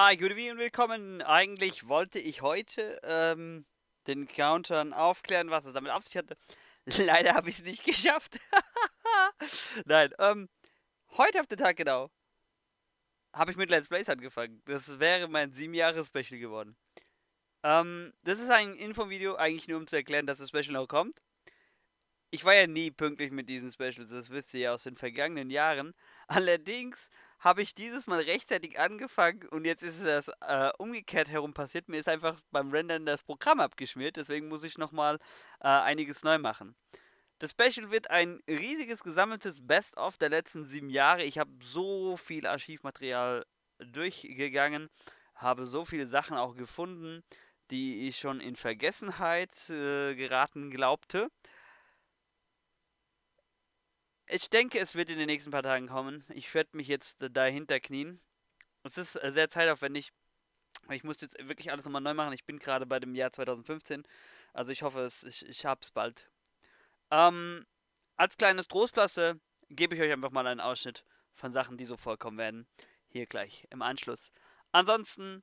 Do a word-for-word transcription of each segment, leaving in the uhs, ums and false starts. Ah, gut und willkommen. Eigentlich wollte ich heute ähm, den Countern aufklären, was es damit auf sich hatte. Leider habe ich es nicht geschafft. Nein, ähm, heute auf den Tag genau habe ich mit Let's Plays angefangen. Das wäre mein sieben Jahre Special geworden. Ähm, das ist ein Infovideo, eigentlich nur um zu erklären, dass das Special noch kommt. Ich war ja nie pünktlich mit diesen Specials, das wisst ihr ja aus den vergangenen Jahren. Allerdings habe ich dieses Mal rechtzeitig angefangen und jetzt ist das äh, umgekehrt herum passiert. Mir ist einfach beim Rendern das Programm abgeschmiert, deswegen muss ich nochmal äh, einiges neu machen. Das Special wird ein riesiges gesammeltes Best-of der letzten sieben Jahre. Ich habe so viel Archivmaterial durchgegangen, habe so viele Sachen auch gefunden, die ich schon in Vergessenheit äh, geraten glaubte. Ich denke, es wird in den nächsten paar Tagen kommen. Ich werde mich jetzt dahinter knien. Es ist sehr zeitaufwendig. Ich muss jetzt wirklich alles nochmal neu machen. Ich bin gerade bei dem Jahr zweitausendfünfzehn. Also ich hoffe, es, ich, ich habe es bald. Ähm, als kleines Trostpflaster gebe ich euch einfach mal einen Ausschnitt von Sachen, die so vorkommen werden. Hier gleich im Anschluss. Ansonsten,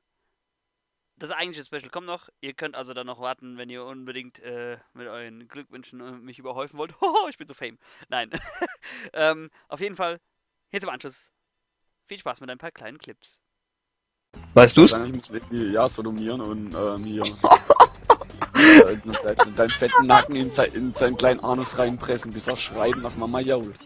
das eigentliche Special kommt noch. Ihr könnt also dann noch warten, wenn ihr unbedingt äh, mit euren Glückwünschen mich überhäufen wollt. Hoho, ich bin so fame. Nein. ähm, auf jeden Fall, jetzt im Anschluss. Viel Spaß mit ein paar kleinen Clips. Weißt du's? Dann muss ich mich ja sodomieren und ähm, hier äh, mit deinem fetten Nacken in, in seinen kleinen Anus reinpressen, bis er schreiben nach Mama jault.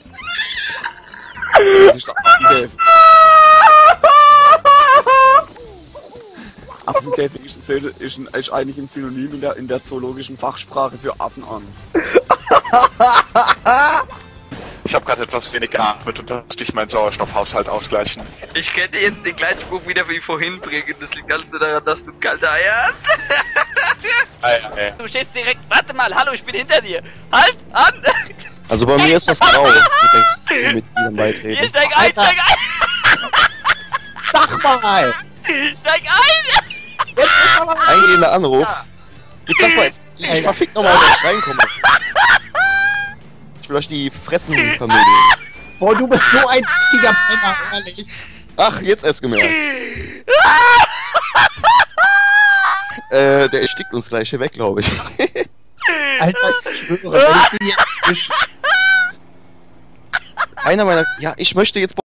Affenkäfig ist, ist, ist, ist eigentlich ein Synonym in der, in der zoologischen Fachsprache für Affenangst. Ich habe gerade etwas wenig geatmet und da musste ich meinen Sauerstoffhaushalt ausgleichen. Ich könnte jetzt den gleichen Spruch wieder wie vorhin bringen, das liegt alles nur daran, dass du kalte Eier hast. Du stehst direkt, warte mal, hallo, ich bin hinter dir. Halt, an! Also bei mir ist das grau, direkt mit diesem Beitreten. Hier, steig ein, steig ein! Sag mal! Steig ein! Eingehender Anruf. Jetzt sag mal, ich verfick nochmal, wenn ich reinkomme. Ich will euch die Fressen vermögen. Boah, du bist so ein dicker Penner, ehrlich. Ach, jetzt erst gemerkt. äh, der erstickt uns gleich hier weg, glaube ich. Alter, ich schwöre, wenn ich bin jetzt... Einer meiner... Ja, ich möchte jetzt...